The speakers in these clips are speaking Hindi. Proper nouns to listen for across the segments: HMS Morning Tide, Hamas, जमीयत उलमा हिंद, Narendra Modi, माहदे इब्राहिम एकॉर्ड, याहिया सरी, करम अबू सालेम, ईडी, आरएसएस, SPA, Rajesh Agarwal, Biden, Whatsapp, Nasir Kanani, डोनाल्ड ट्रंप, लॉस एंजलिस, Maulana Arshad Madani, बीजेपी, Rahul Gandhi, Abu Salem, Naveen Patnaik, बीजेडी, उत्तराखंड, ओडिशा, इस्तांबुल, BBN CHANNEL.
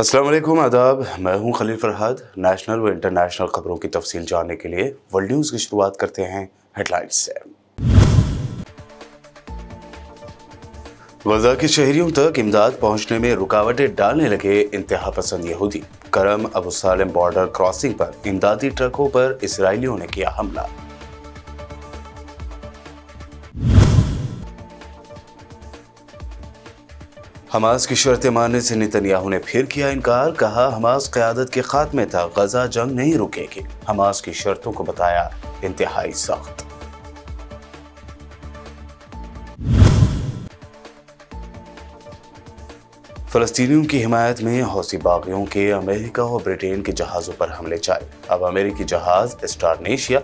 अस्सलाम वालेकुम, आदाब। मैं हूं खलील फरहाद। नेशनल व इंटरनेशनल खबरों की तफसील जानने के लिए वर्ल्ड न्यूज़ की शुरुआत करते हैं हेडलाइंस से। गजा के शहरियों तक इमदाद पहुंचने में रुकावटें डालने लगे इंतहा पसंद यहूदी। करम अबू सालेम बॉर्डर क्रॉसिंग पर इमदादी ट्रकों पर इसराइलियों ने किया हमला। हमास की शर्तें मानने से नेतन्याहू ने फिर किया इनकार। कहा हमास क़यादत के ख़ात्मे था, गजा जंग नहीं रुकेगी। हमास की शर्तों को बताया इंतहाई सख्त। फ़लस्तीनियों की हिमायत में हौसी बागियों के अमेरिका और ब्रिटेन के जहाज़ों पर हमले चाहे। अब अमेरिकी जहाज़ स्टारनेशिया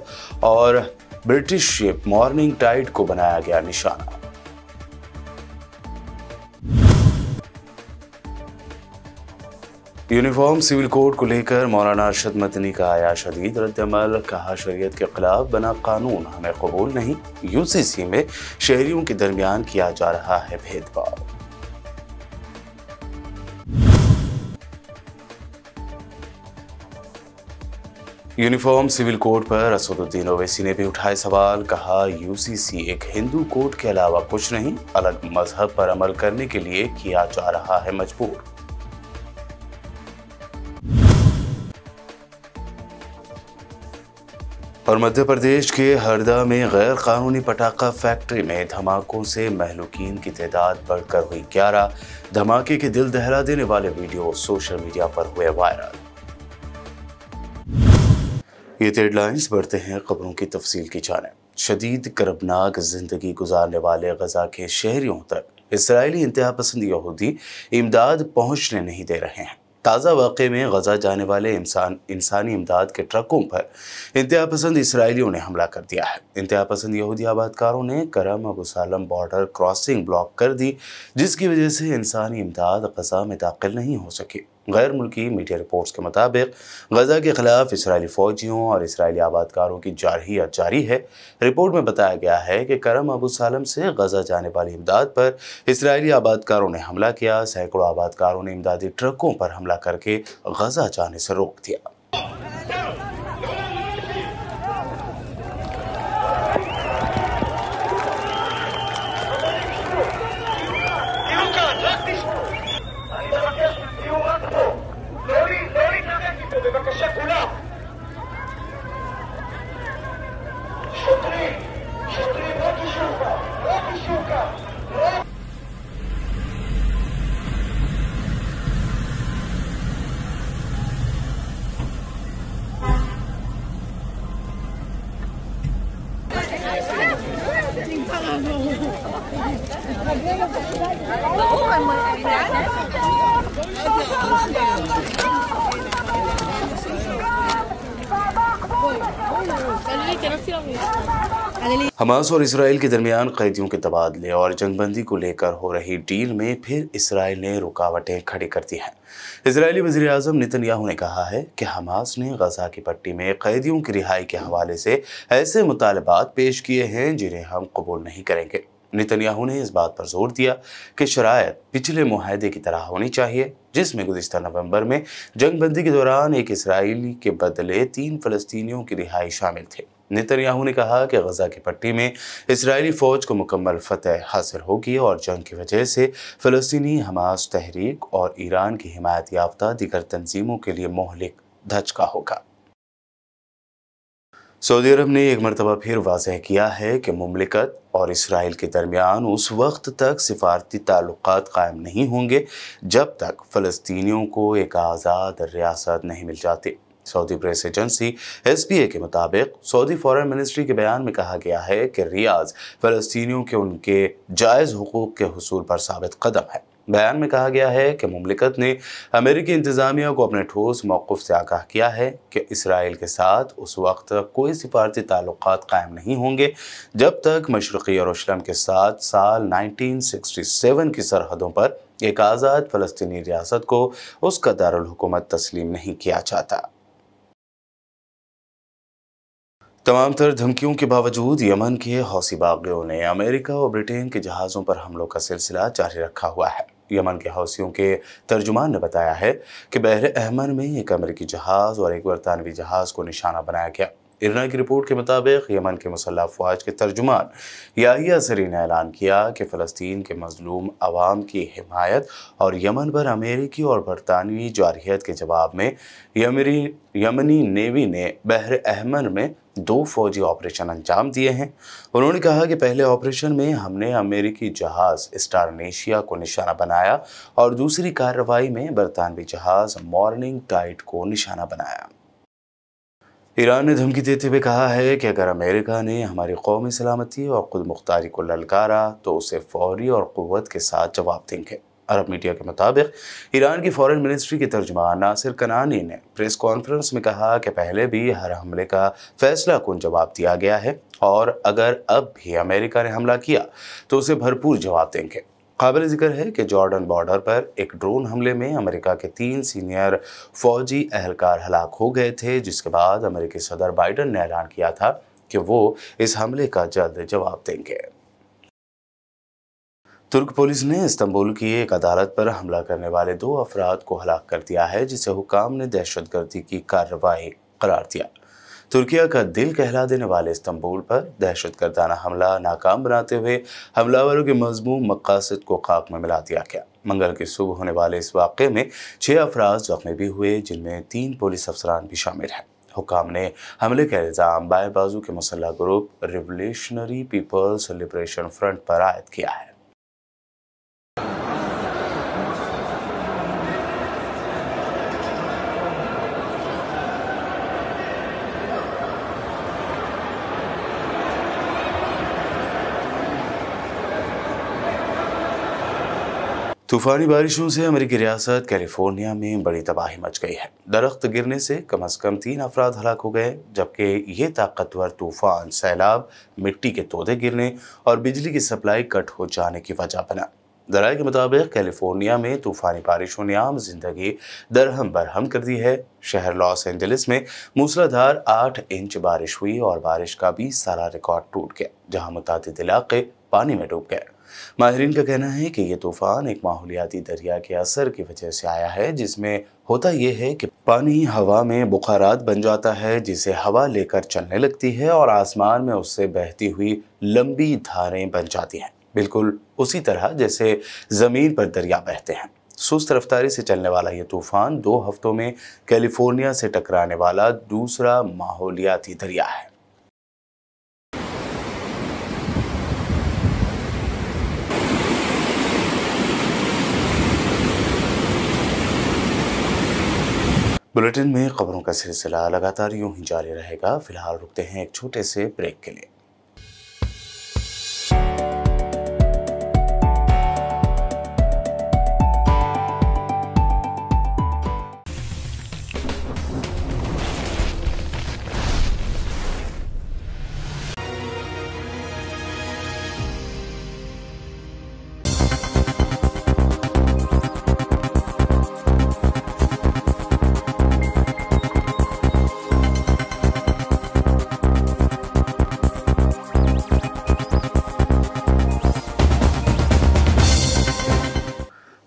और ब्रिटिश शिप मॉर्निंग टाइड को बनाया गया निशाना। यूनिफॉर्म सिविल कोड को लेकर मौलाना अरशद मदनी का आया शदीद रद्दमल। कहा शरीयत के खिलाफ बना कानून हमें कबूल नहीं। यूसीसी में शहरियों के दरमियान किया जा रहा है भेदभाव। यूनिफॉर्म सिविल कोड पर असदुद्दीन ओवैसी ने भी उठाए सवाल। कहा यूसीसी एक हिंदू कोड के अलावा कुछ नहीं, अलग मजहब पर अमल करने के लिए किया जा रहा है मजबूर। और मध्य प्रदेश के हरदा में गैर कानूनी पटाखा फैक्ट्री में धमाकों से महलूकीन की तादाद बढ़कर हुई 11। धमाके के दिल दहला देने वाले वीडियो सोशल मीडिया पर हुए वायरल। ये हेडलाइंस। बढ़ते हैं खबरों की तफसील की जानिब। शदीद करबनाक जिंदगी गुजारने वाले गजा के शहरियों तक इसराइली इंतहा पसंद यहूदी इमदाद पहुँचने नहीं दे रहे हैं। ताज़ा वाक़े में गजा जाने वाले इंसानी इमदाद के ट्रकों पर इंतहा पसंद इसराइलियों ने हमला कर दिया है। इंतहा पसंद यहूदी आबादकारों ने करम Abu Salem border crossing block कर दी, जिसकी वजह से इंसानी इमदाद गजा में दाखिल नहीं हो सकी। गैर मुल्की मीडिया रिपोर्ट्स के मुताबिक गजा के खिलाफ इसराइली फ़ौजियों और इसराइली आबादकारों की जारहियत जारी है। रिपोर्ट में बताया गया है कि करम अबू सालम से गजा जाने वाली इमदाद पर इसराइली आबादकारों ने हमला किया। सैकड़ों आबादकारों ने इमदादी ट्रकों पर हमला करके गजा जाने से रोक दिया। हमास और इसराइल के दरमियान कैदियों के तबादले और जंगबंदी को लेकर हो रही डील में फिर इसराइल ने रुकावटें खड़ी कर दी हैं। इसराइली वज़ीर-ए-आज़म नेतन्याहू ने कहा है कि हमास ने गजा की पट्टी में कैदियों की रिहाई के हवाले से ऐसे मुतालबात पेश किए हैं जिन्हें हम कबूल नहीं करेंगे। नेतन्याहू ने इस बात पर जोर दिया कि शरायत पिछले मुआहदे की तरह होनी चाहिए, जिसमें गुज़िश्ता नवंबर में जंगबंदी के दौरान एक इसराइली के बदले 3 फ़लस्तीनियों की रिहाई शामिल थे। नेतन्याहू ने कहा कि गजा की पट्टी में इसराइली फ़ौज को मुकम्मल फतह हासिल होगी और जंग की वजह से फ़लस्तीनी हमास तहरीक और ईरान की हिमायत याफ्ता दीगर तंजीमों के लिए मोहलिक धचका होगा। सऊदी अरब ने एक मरतबा फिर वाजह किया है कि मुमलिकत और इसराइल के दरमियान उस वक्त तक सिफारती ताल्लुकात कायम नहीं होंगे जब तक फ़लस्तीनियों को एक आज़ाद रियासत नहीं मिल जाती। सऊदी प्रेस एजेंसी SPA के मुताबिक सऊदी फॉरेन मिनिस्ट्री के बयान में कहा गया है कि रियाज फ़लस्तीनियों के उनके जायज़ हुकूक़ के हुसूल पर साबित कदम है। बयान में कहा गया है कि मुमलिकत ने अमेरिकी इंतज़ामिया को अपने ठोस मौक़िफ़ से आगाह किया है कि इसराइल के साथ उस वक्त कोई सिफारती ताल्लुक़ात कायम नहीं होंगे जब तक मशरक़ी यरूशलेम के साथ साल 1967 की सरहदों पर एक आज़ाद फ़लस्तीनी रियासत को उसका दारुल हुकूमत तस्लीम नहीं किया जाता। तमाम तर धमकियों के बावजूद यमन के हौसी बागियों ने अमेरिका और ब्रिटेन के जहाज़ों पर हमलों का सिलसिला जारी रखा हुआ है। यमन के हौसियों के तर्जुमान ने बताया है कि बहर अहमर में एक अमेरिकी जहाज़ और एक बरतानवी जहाज़ को निशाना बनाया गया। इरना की रिपोर्ट के मुताबिक यमन के मुसल्ह अफवाज के तर्जुमान याहिया सरी ने ऐलान किया कि फ़लस्तीन के मजलूम आवाम की हिमायत और यमन पर अमेरिकी और बरतानवी जारहियत के जवाब में यमनी नेवी ने बहर अहमर में 2 फौजी ऑपरेशन अंजाम दिए हैं। उन्होंने कहा कि पहले ऑपरेशन में हमने अमेरिकी जहाज़ स्टारनेशिया को निशाना बनाया और दूसरी कार्रवाई में बरतानवी जहाज़ मॉर्निंग टाइड को निशाना बनाया। ईरान ने धमकी देते हुए कहा है कि अगर अमेरिका ने हमारी कौमी सलामती और खुद मुख्तारी को ललकारा तो उसे फौरी और क़ुव्वत के साथ जवाब देंगे। अरब मीडिया के मुताबिक ईरान की फॉरेन मिनिस्ट्री के तर्जुमान नासिर कनानी ने प्रेस कॉन्फ्रेंस में कहा कि पहले भी हर हमले का फैसला कुन जवाब दिया गया है और अगर अब भी अमेरिका ने हमला किया तो उसे भरपूर जवाब देंगे। काबिल जिक्र है कि जॉर्डन बॉर्डर पर एक ड्रोन हमले में अमेरिका के 3 सीनियर फौजी अहलकार हलाक हो गए थे, जिसके बाद अमेरिकी सदर बाइडन ने ऐलान किया था कि वो इस हमले का जल्द जवाब देंगे। तुर्क पुलिस ने इस्तांबुल की एक अदालत पर हमला करने वाले 2 अफराद को हलाक कर दिया है, जिसे हुकाम ने दहशतगर्दी की कार्रवाई करार दिया। तुर्किया का दिल कहला देने वाले इस्तांबुल पर दहशतगर्दाना हमला नाकाम बनाते हुए हमलावरों के मजमूम मकासद को खाक में मिला दिया गया। मंगल की सुबह होने वाले इस वाक़े में 6 अफराद जख्मी भी हुए, जिनमें 3 पुलिस अफसरान भी शामिल हैं। हुकाम ने हमले का इल्ज़ाम बाएं बाजू के मुसल्ला group revolutionary people's liberation front पर आयद किया है। तूफ़ानी बारिशों से अमेरिकी रियासत कैलिफोर्निया में बड़ी तबाही मच गई है। दरख्त गिरने से कम से कम 3 अफराद हलाक हो गए, जबकि ये ताकतवर तूफ़ान सैलाब, मिट्टी के तोदे गिरने और बिजली की सप्लाई कट हो जाने की वजह बना। दराय के मुताबिक कैलिफोर्निया में तूफ़ानी बारिशों ने आम जिंदगी दरहम बरहम कर दी है। शहर लॉस एंजलिस में मूसलाधार 8 इंच बारिश हुई और बारिश का भी सारा रिकॉर्ड टूट गया, जहाँ मुतादिद इलाके पानी में डूब गए। माहिरीन का कहना है कि यह तूफ़ान एक माहौलियाती दरिया के असर की वजह से आया है, जिसमें होता यह है कि पानी हवा में बुखारात बन जाता है, जिसे हवा लेकर चलने लगती है और आसमान में उससे बहती हुई लंबी धारें बन जाती हैं, बिल्कुल उसी तरह जैसे ज़मीन पर दरिया बहते हैं। सुस्त रफ्तारी से चलने वाला यह तूफ़ान 2 हफ्तों में कैलिफोर्निया से टकराने वाला दूसरा माहौलियाती दरिया है। बुलेटिन में खबरों का सिलसिला लगातार यूं ही जारी रहेगा। फिलहाल रुकते हैं एक छोटे से ब्रेक के लिए।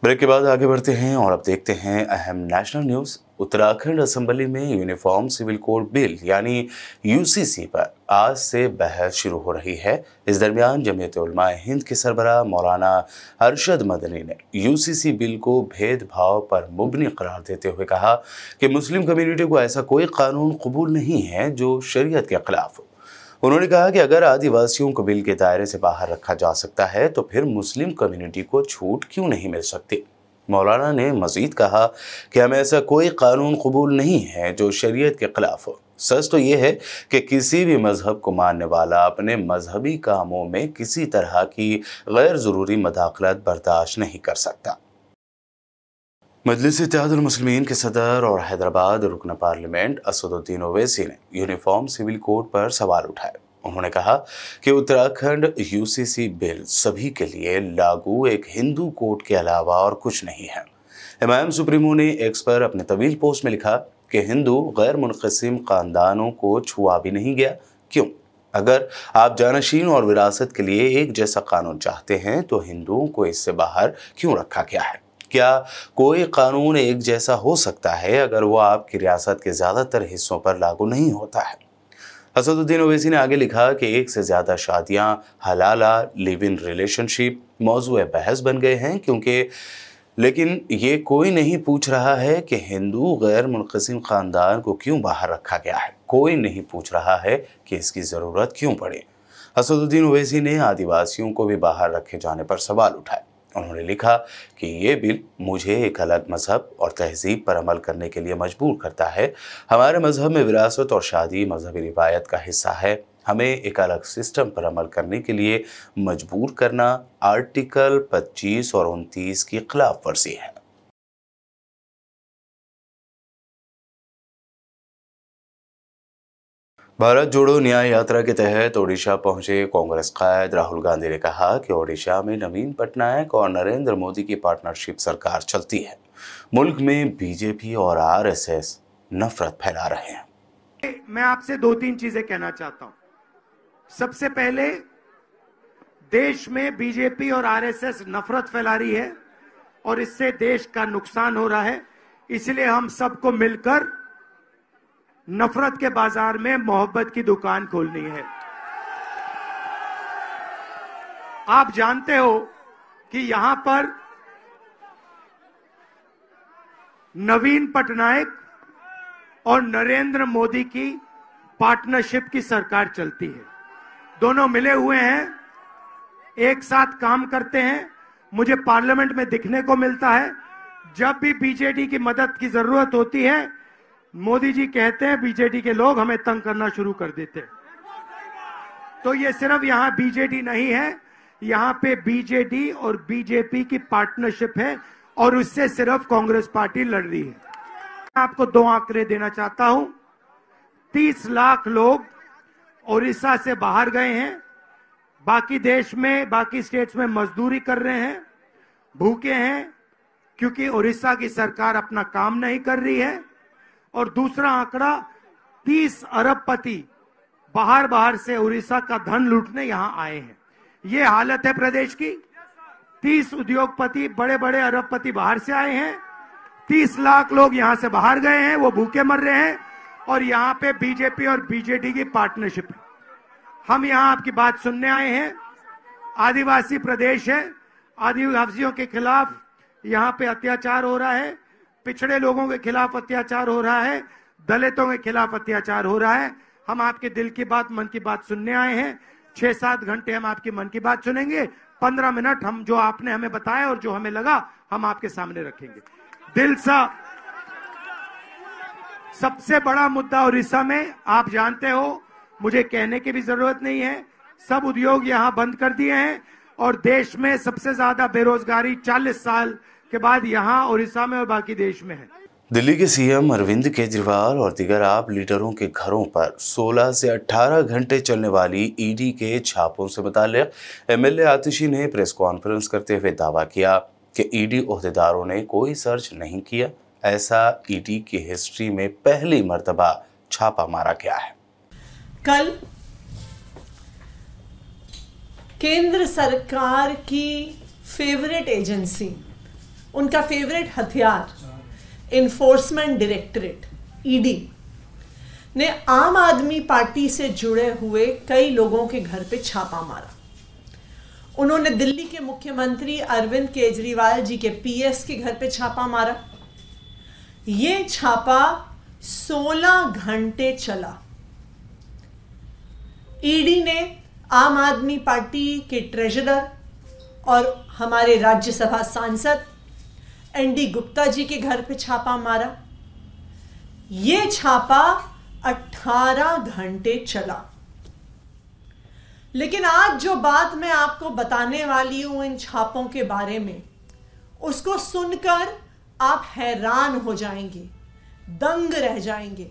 ब्रेक के बाद आगे बढ़ते हैं और अब देखते हैं अहम नेशनल न्यूज़। उत्तराखंड असेंबली में यूनिफॉर्म सिविल कोड बिल यानी यूसीसी पर आज से बहस शुरू हो रही है। इस दरमियान जमीयत उलमा हिंद के सरबराह मौलाना अरशद मदनी ने यूसीसी बिल को भेदभाव पर मुबनी करार देते हुए कहा कि मुस्लिम कम्युनिटी को ऐसा कोई कानून कबूल नहीं है जो शरीयत के खिलाफ हो। उन्होंने कहा कि अगर आदिवासियों को बिल के दायरे से बाहर रखा जा सकता है तो फिर मुस्लिम कम्युनिटी को छूट क्यों नहीं मिल सकती। मौलाना ने मजीद कहा कि हमें ऐसा कोई कानून कबूल नहीं है जो शरीयत के खिलाफ हो। सच तो ये है कि किसी भी मजहब को मानने वाला अपने मजहबी कामों में किसी तरह की गैर ज़रूरी मदाखलत बर्दाश्त नहीं कर सकता। मजलिस इत्तेहादुल मुस्लिमीन के सदर और हैदराबाद रुकन पार्लियामेंट असदुद्दीन ओवैसी ने यूनिफॉर्म सिविल कोड पर सवाल उठाए। उन्होंने कहा कि उत्तराखंड यूसीसी बिल सभी के लिए लागू एक हिंदू कोड के अलावा और कुछ नहीं है। इमाम सुप्रीमो ने एक्स पर अपने तवील पोस्ट में लिखा कि हिंदू गैर मुनक़सिम ख़ानदानों को छुआ भी नहीं गया, क्यों अगर आप जानशीन और विरासत के लिए एक जैसा कानून चाहते हैं तो हिंदुओं को इससे बाहर क्यों रखा गया है? क्या कोई कानून एक जैसा हो सकता है अगर वो आपकी रियासत के ज़्यादातर हिस्सों पर लागू नहीं होता है? असदुद्दीन ओवैसी ने आगे लिखा कि एक से ज़्यादा शादियां, हलाला, लिव इन रिलेशनशिप मौजूद बहस बन गए हैं क्योंकि लेकिन ये कोई नहीं पूछ रहा है कि हिंदू गैर मुनक़सिम ख़ानदान को क्यों बाहर रखा गया है। कोई नहीं पूछ रहा है कि इसकी ज़रूरत क्यों पड़े। असदुद्दीन ओवैसी ने आदिवासियों को भी बाहर रखे जाने पर सवाल उठाए। उन्होंने लिखा कि ये बिल मुझे एक अलग मजहब और तहजीब पर अमल करने के लिए मजबूर करता है। हमारे मजहब में विरासत और शादी मजहबी रिवायत का हिस्सा है। हमें एक अलग सिस्टम पर अमल करने के लिए मजबूर करना आर्टिकल 25 और 29 की खिलाफ वर्जी है। भारत जोड़ो न्याय यात्रा के तहत ओडिशा पहुंचे कांग्रेस कायद राहुल गांधी ने कहा कि ओडिशा में नवीन पटनायक और नरेंद्र मोदी की पार्टनरशिप सरकार चलती है। मुल्क में बीजेपी और आरएसएस नफरत फैला रहे हैं। मैं आपसे 2-3 चीजें कहना चाहता हूं। सबसे पहले, देश में बीजेपी और आरएसएस नफरत फैला रही है और इससे देश का नुकसान हो रहा है। इसलिए हम सबको मिलकर नफरत के बाजार में मोहब्बत की दुकान खोलनी है। आप जानते हो कि यहां पर नवीन पटनायक और नरेंद्र मोदी की पार्टनरशिप की सरकार चलती है। दोनों मिले हुए हैं, एक साथ काम करते हैं। मुझे पार्लियामेंट में दिखने को मिलता है। जब भी बीजेपी की मदद की जरूरत होती है, मोदी जी कहते हैं बीजेपी के लोग हमें तंग करना शुरू कर देते हैं। तो ये सिर्फ यहाँ बीजेपी नहीं है, यहाँ पे बीजेडी और बीजेपी की पार्टनरशिप है और उससे सिर्फ कांग्रेस पार्टी लड़ रही है। मैं आपको 2 आंकड़े देना चाहता हूं। 30 लाख लोग ओडिशा से बाहर गए हैं, बाकी देश में, बाकी स्टेट्स में मजदूरी कर रहे हैं, भूखे हैं क्योंकि ओडिशा की सरकार अपना काम नहीं कर रही है। और दूसरा आंकड़ा, 30 अरबपति बाहर से उड़ीसा का धन लूटने यहां आए हैं। ये हालत है प्रदेश की। 30 उद्योगपति, बड़े बड़े अरबपति बाहर से आए हैं। 30 लाख लोग यहां से बाहर गए हैं, वो भूखे मर रहे हैं और यहां पे बीजेपी और बीजेडी की पार्टनरशिप है। हम यहां आपकी बात सुनने आए हैं। आदिवासी प्रदेश है, आदिवासियों के खिलाफ यहाँ पे अत्याचार हो रहा है, पिछड़े लोगों के खिलाफ अत्याचार हो रहा है, दलितों के खिलाफ अत्याचार हो रहा है। हम आपके दिल की बात, मन की बात सुनने आए हैं। 6-7 घंटे हम आपकी मन की बात सुनेंगे। 15 मिनट हम जो आपने हमें बताया और जो हमें लगा हम आपके सामने रखेंगे दिल सा। सबसे बड़ा मुद्दा उड़ीसा में, आप जानते हो, मुझे कहने की भी जरूरत नहीं है, सब उद्योग यहाँ बंद कर दिए हैं और देश में सबसे ज्यादा बेरोजगारी 40 साल के बाद यहाँ ओडिशा में और बाकी देश में है। दिल्ली के सीएम अरविंद केजरीवाल और दिगर आप लीडरों के घरों पर 16 से 18 घंटे चलने वाली ईडी के छापों से मुतालिक एमएलए आतिशी ने प्रेस कॉन्फ्रेंस करते हुए दावा किया कि ईडी ओहदेदारों ने कोई सर्च नहीं किया। ऐसा ईडी की हिस्ट्री में पहली मर्तबा छापा मारा गया है। कल केंद्र सरकार की फेवरेट एजेंसी, उनका फेवरेट हथियार इन्फोर्समेंट डायरेक्टरेट ईडी ने आम आदमी पार्टी से जुड़े हुए कई लोगों के घर पे छापा मारा। उन्होंने दिल्ली के मुख्यमंत्री अरविंद केजरीवाल जी के पीएस के घर पे छापा मारा। ये छापा 16 घंटे चला। ईडी ने आम आदमी पार्टी के ट्रेजरर और हमारे राज्यसभा सांसद N.D. गुप्ता जी के घर पे छापा मारा। ये छापा 18 घंटे चला। लेकिन आज जो बात मैं आपको बताने वाली हूं इन छापों के बारे में, उसको सुनकर आप हैरान हो जाएंगे, दंग रह जाएंगे।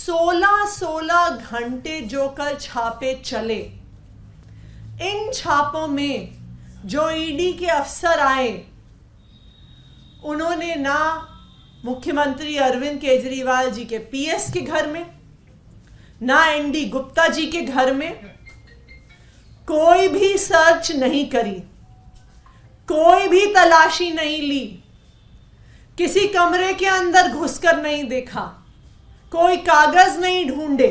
16 घंटे जो कल छापे चले, इन छापों में जो ईडी के अफसर आए, उन्होंने ना मुख्यमंत्री अरविंद केजरीवाल जी के पीएस के घर में, ना एनडी गुप्ता जी के घर में कोई भी सर्च नहीं करी, कोई भी तलाशी नहीं ली, किसी कमरे के अंदर घुसकर नहीं देखा, कोई कागज नहीं ढूंढे,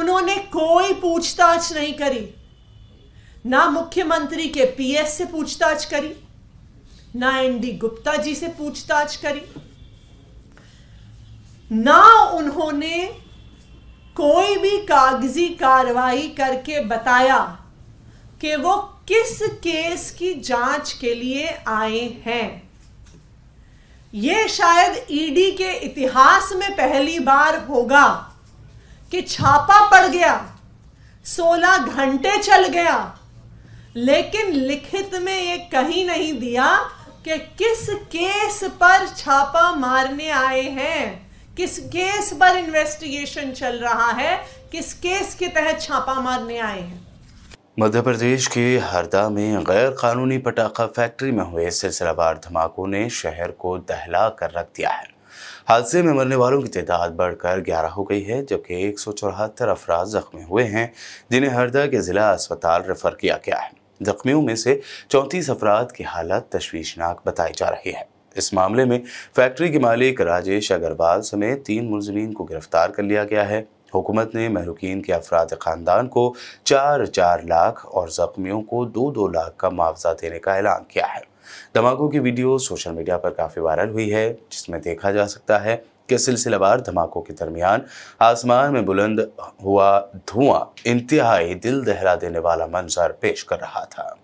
उन्होंने कोई पूछताछ नहीं करी। ना मुख्यमंत्री के पीएस से पूछताछ करी, ना एनडी गुप्ता जी से पूछताछ करी, ना उन्होंने कोई भी कागजी कार्रवाई करके बताया कि वो किस केस की जांच के लिए आए हैं। ये शायद ईडी के इतिहास में पहली बार होगा कि छापा पड़ गया, 16 घंटे चल गया, लेकिन लिखित में ये कहीं नहीं दिया कि किस केस पर छापा मारने आए हैं, किस केस पर इन्वेस्टिगेशन चल रहा है, किस केस के तहत छापा मारने आए हैं। मध्य प्रदेश के हरदा में गैर कानूनी पटाखा फैक्ट्री में हुए सिलसिलावार धमाकों ने शहर को दहला कर रख दिया है। हादसे में मरने वालों की तादाद बढ़कर 11 हो गई है, जबकि 174 अफराद जख्मी हुए हैं, जिन्हें हरदा के जिला अस्पताल रेफर किया गया है। जख्मियों में से 34 अफराद की हालत तश्वीशनाक बताई जा रही है। इस मामले में फैक्ट्री के मालिक राजेश अग्रवाल समेत 3 मुलजमीन को गिरफ्तार कर लिया गया है। हुकूमत ने महरुकीन के अफराद खानदान को 4-4 लाख और जख्मियों को 2-2 लाख का मुआवजा देने का ऐलान किया है। धमाकों की वीडियो सोशल मीडिया पर काफ़ी वायरल हुई है, जिसमें देखा जा सकता है कि सिलसिलावार धमाकों के दरमियान आसमान में बुलंद हुआ धुआं इंतहाई दिल दहला देने वाला मंजर पेश कर रहा था।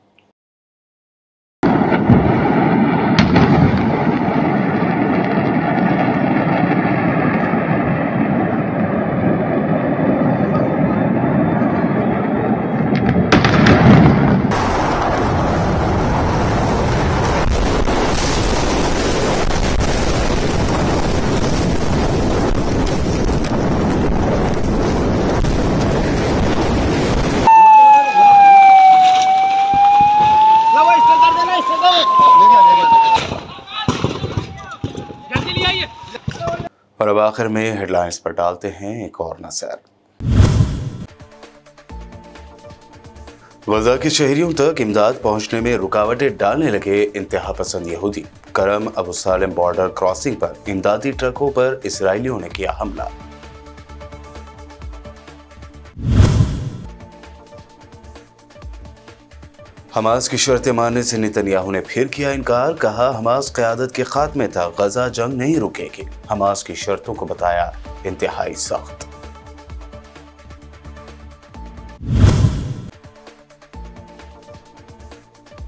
और अब आखिर में हेडलाइंस पर डालते हैं एक और नजर। गजा के शहरियों तक इमदाद पहुंचने में रुकावटें डालने लगे इंतहा पसंद यहूदी। करम अबू सालेम बॉर्डर क्रॉसिंग पर इमदादी ट्रकों पर इसराइलियों ने किया हमला। हमास की शर्तें मानने से नेतन्याहू ने फिर किया इनकार। कहा हमास क़यादत के खात्मे था, गजा जंग नहीं रुकेगी। हमास की शर्तों को बताया इंतहाई सख्त।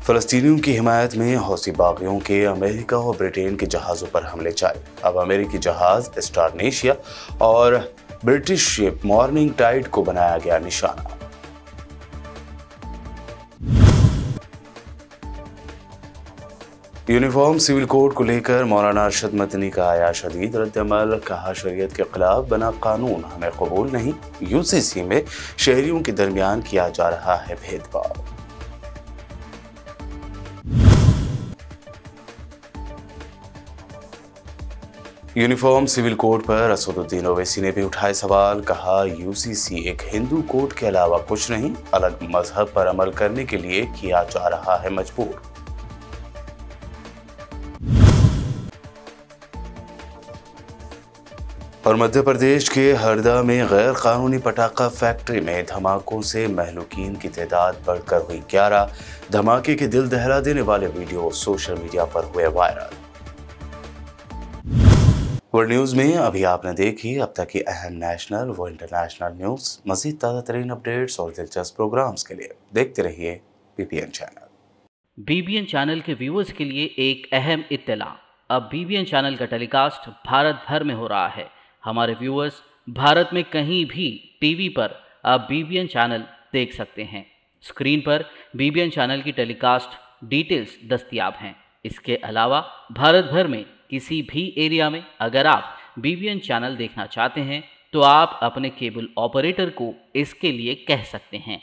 फ़लस्तीनियों की हिमायत में हौसी बागियों के अमेरिका और ब्रिटेन के जहाज़ों पर हमले चाहे। अब अमेरिकी जहाज स्टारनेशिया और ब्रिटिश शिप मॉर्निंग टाइड को बनाया गया निशाना। यूनिफॉर्म सिविल कोड को लेकर मौलाना अरशद मदनी का आया शदीद रद्दमल। कहा शरीयत के खिलाफ बना कानून हमें कबूल नहीं। यूसीसी में शहरियों के दरमियान किया जा रहा है भेदभाव। यूनिफॉर्म सिविल कोड पर असदुद्दीन ओवैसी ने भी उठाए सवाल। कहा यूसीसी एक हिंदू कोड के अलावा कुछ नहीं, अलग मजहब पर अमल करने के लिए किया जा रहा है मजबूर। और मध्य प्रदेश के हरदा में गैर कानूनी पटाखा फैक्ट्री में धमाकों से महलुकीन की तादाद बढ़कर हुई 11। धमाके के दिल दहला देने वाले वीडियो सोशल मीडिया पर हुए वायरल। वर्ल्ड न्यूज में अभी आपने देखी अब तक की अहम नेशनल व इंटरनेशनल न्यूज। मजीद ताज़ा तरीन अपडेट्स और दिलचस्प प्रोग्राम्स के लिए देखते रहिए बीबीएन चैनल। बीबीएन चैनल के व्यूअर्स के लिए एक अहम इत्तला, अब बीबीएन चैनल का टेलीकास्ट भारत भर में हो रहा है। हमारे व्यूअर्स भारत में कहीं भी टीवी पर आप बीबीएन चैनल देख सकते हैं। स्क्रीन पर बीबीएन चैनल की टेलीकास्ट डिटेल्स दस्तियाब हैं। इसके अलावा भारत भर में किसी भी एरिया में अगर आप बीबीएन चैनल देखना चाहते हैं तो आप अपने केबल ऑपरेटर को इसके लिए कह सकते हैं।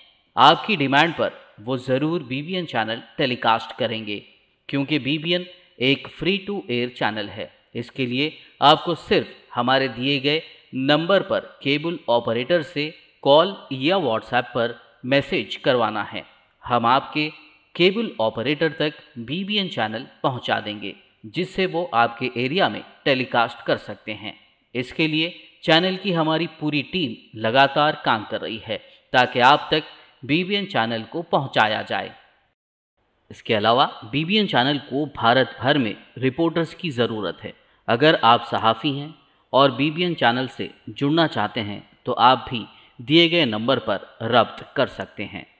आपकी डिमांड पर वो ज़रूर बीबीएन चैनल टेलीकास्ट करेंगे, क्योंकि बीबीएन एक फ्री टू एयर चैनल है। इसके लिए आपको सिर्फ हमारे दिए गए नंबर पर केबल ऑपरेटर से कॉल या व्हाट्सएप पर मैसेज करवाना है। हम आपके केबल ऑपरेटर तक BBN चैनल पहुंचा देंगे, जिससे वो आपके एरिया में टेलीकास्ट कर सकते हैं। इसके लिए चैनल की हमारी पूरी टीम लगातार काम कर रही है ताकि आप तक BBN चैनल को पहुंचाया जाए। इसके अलावा BBN चैनल को भारत भर में रिपोर्टर्स की ज़रूरत है। अगर आप सहाफ़ी हैं और BBN चैनल से जुड़ना चाहते हैं तो आप भी दिए गए नंबर पर रब्त कर सकते हैं।